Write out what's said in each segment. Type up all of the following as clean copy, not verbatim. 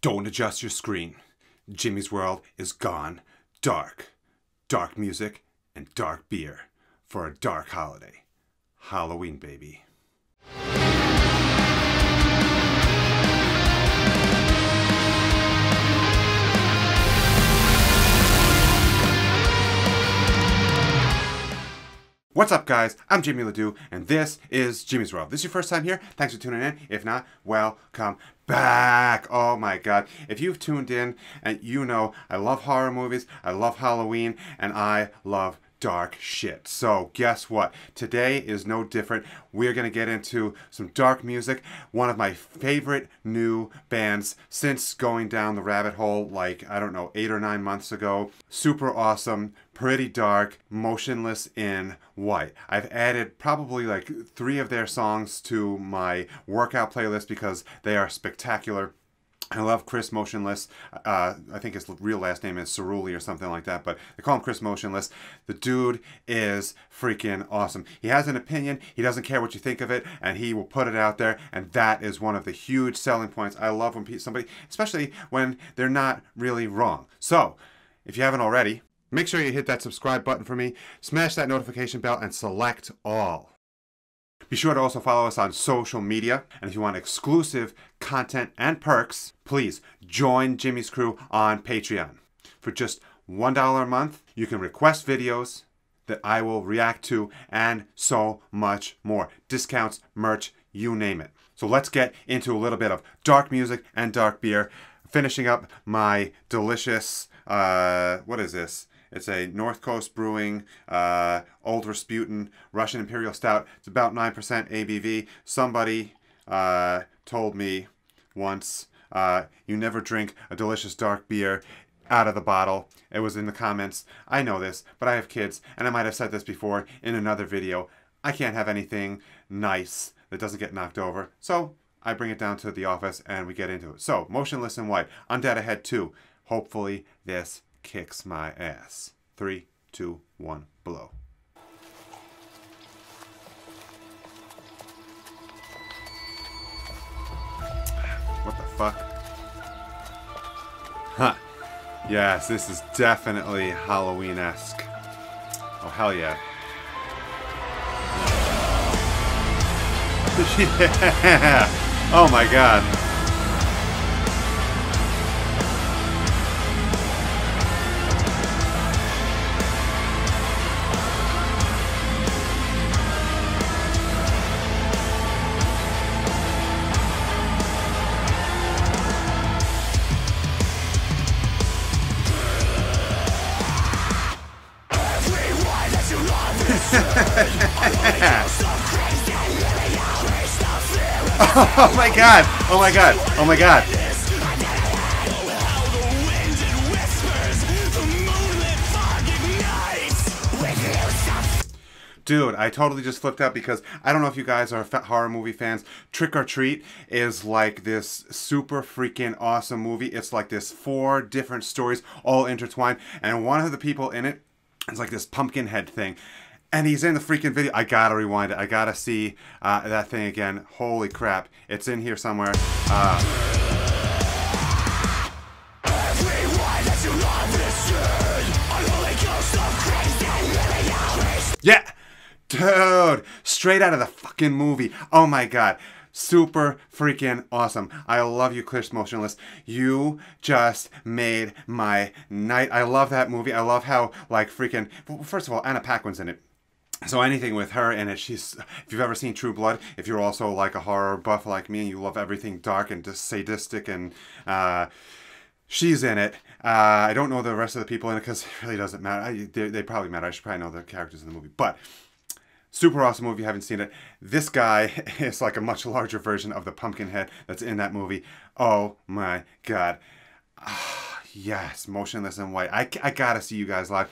Don't adjust your screen. Jimmy's World is gone dark. Dark music and dark beer for a dark holiday. Halloween, baby. What's up, guys? I'm Jimmy Ledoux, and this is Jimmy's World. If this is your first time here, thanks for tuning in. If not, welcome back. Oh my God. If you've tuned in, and you know I love horror movies, I love Halloween, and I love dark shit. So guess what? Today is no different. We're going to get into some dark music. One of my favorite new bands since going down the rabbit hole like, I don't know, 8 or 9 months ago. Super awesome. Pretty dark, Motionless in White. I've added probably like 3 of their songs to my workout playlist because they are spectacular. I love Chris Motionless. I think his real last name is Cerulli or something like that, but they call him Chris Motionless. The dude is freaking awesome. He has an opinion. He doesn't care what you think of it, and he will put it out there, and that is one of the huge selling points. I love when somebody, especially when they're not really wrong. So, if you haven't already, make sure you hit that subscribe button for me, smash that notification bell, and select all. Be sure to also follow us on social media, and if you want exclusive content and perks, please join Jimmy's crew on Patreon. For just $1 a month, you can request videos that I will react to, and so much more. Discounts, merch, you name it. So let's get into a little bit of dark music and dark beer, finishing up my delicious, what is this? It's a North Coast Brewing, Old Rasputin, Russian Imperial Stout. It's about 9% ABV. Somebody told me once, you never drink a delicious dark beer out of the bottle. It was in the comments. I know this, but I have kids, and I might have said this before in another video. I can't have anything nice that doesn't get knocked over. So I bring it down to the office, and we get into it. So, Motionless in White, Undead Ahead 2. Hopefully this kicks my ass. 3, 2, 1, blow. What the fuck? Huh. Yes, this is definitely Halloween-esque. Oh, hell yeah. Yeah! Oh my God. Oh my God! Oh my God! Oh my God! Dude, I totally just flipped out because I don't know if you guys are horror movie fans. Trick or Treat is like this super freaking awesome movie. It's like this 4 different stories all intertwined, and one of the people in it is like this pumpkin head thing. And he's in the freaking video. I gotta rewind it. I gotta see that thing again. Holy crap. It's in here somewhere. Yeah! Dude! Straight out of the fucking movie. Oh my God. Super freaking awesome. I love you, Chris Motionless. You just made my night. I love that movie. I love how, like, freaking... First of all, Anna Paquin's in it. So anything with her in it, she's, if you've ever seen True Blood, if you're also like a horror buff like me and you love everything dark and just sadistic and, she's in it. I don't know the rest of the people in it because it really doesn't matter. They probably matter. I should probably know the characters in the movie, but super awesome movie. If you haven't seen it, this guy is like a much larger version of the pumpkin head that's in that movie. Oh my God. Oh, yes. Motionless in White. I gotta see you guys live.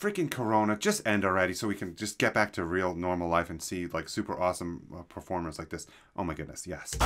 Freaking Corona, just end already so we can just get back to real normal life and see like super awesome performers like this. Oh my goodness, yes.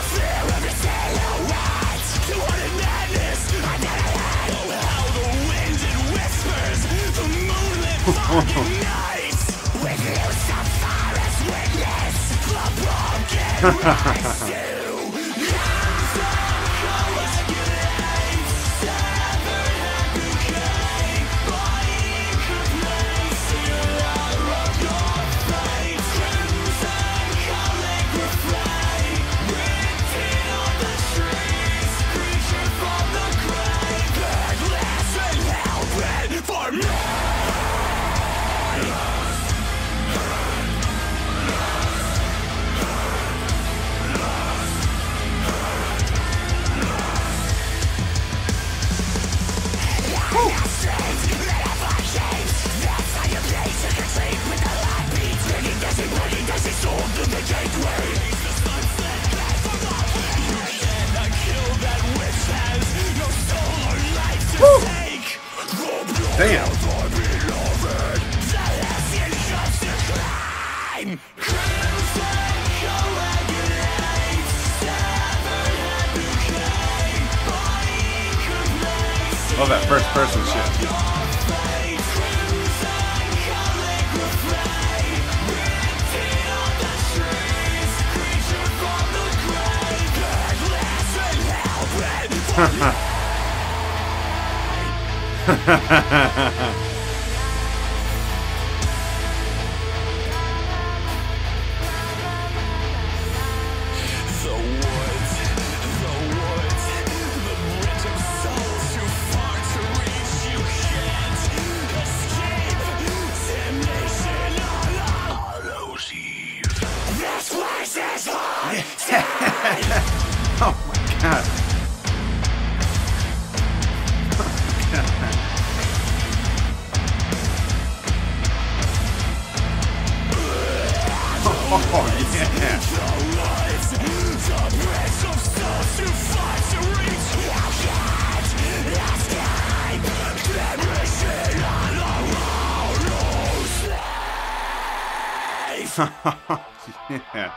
Bam! Love that first person shit. Oh my god. Oh, yeah. Yeah.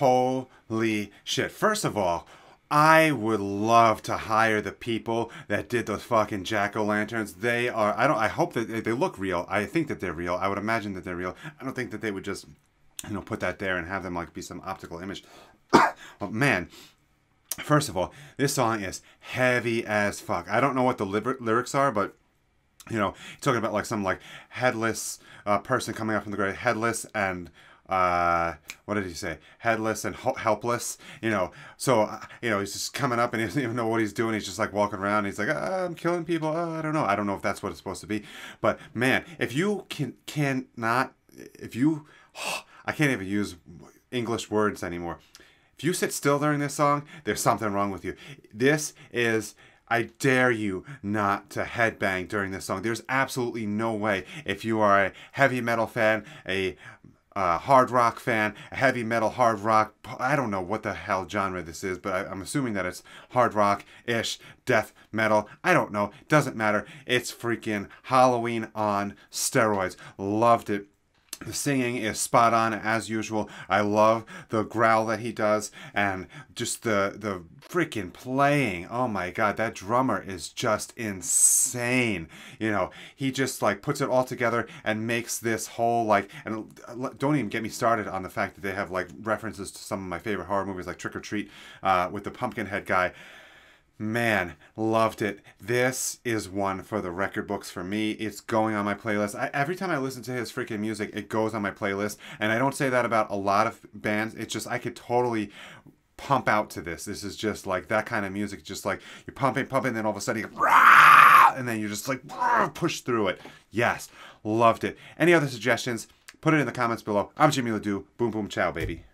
Holy shit. First of all, I would love to hire the people that did those fucking jack-o'-lanterns. They are, I hope that they look real. I think that they're real. I would imagine that they're real. I don't think that they would just, you know, put that there and have them like be some optical image. But man, first of all, this song is heavy as fuck. I don't know what the lyrics are, but you know, talking about like some like headless person coming up from the grave, headless and what did he say? Headless and helpless, you know. So, you know, he's just coming up and he doesn't even know what he's doing. He's just like walking around. He's like, I'm killing people. I don't know. I don't know if that's what it's supposed to be. But man, if you I can't even use English words anymore. If you sit still during this song, there's something wrong with you. This is, I dare you not to headbang during this song. There's absolutely no way. If you are a heavy metal fan, a hard rock fan, heavy metal, hard rock, I don't know what the hell genre this is, but I'm assuming that it's hard rock-ish, death metal, I don't know, doesn't matter, it's freaking Halloween on steroids. Loved it. The singing is spot on as usual. I love the growl that he does and just the freaking playing. Oh my god, that drummer is just insane. You know, he just like puts it all together and makes this whole like, and don't even get me started on the fact that they have like references to some of my favorite horror movies like Trick or Treat with the Pumpkinhead guy. Man, loved it. This is one for the record books for me. It's going on my playlist. Every time I listen to his freaking music, it goes on my playlist. And I don't say that about a lot of bands. It's just I could totally pump out to this. This is just like that kind of music. Just like you're pumping, pumping, then all of a sudden you go, rah! And then you just like rah, push through it. Yes, loved it. Any other suggestions? Put it in the comments below. I'm Jimmy LaDue. Boom, boom, ciao, baby.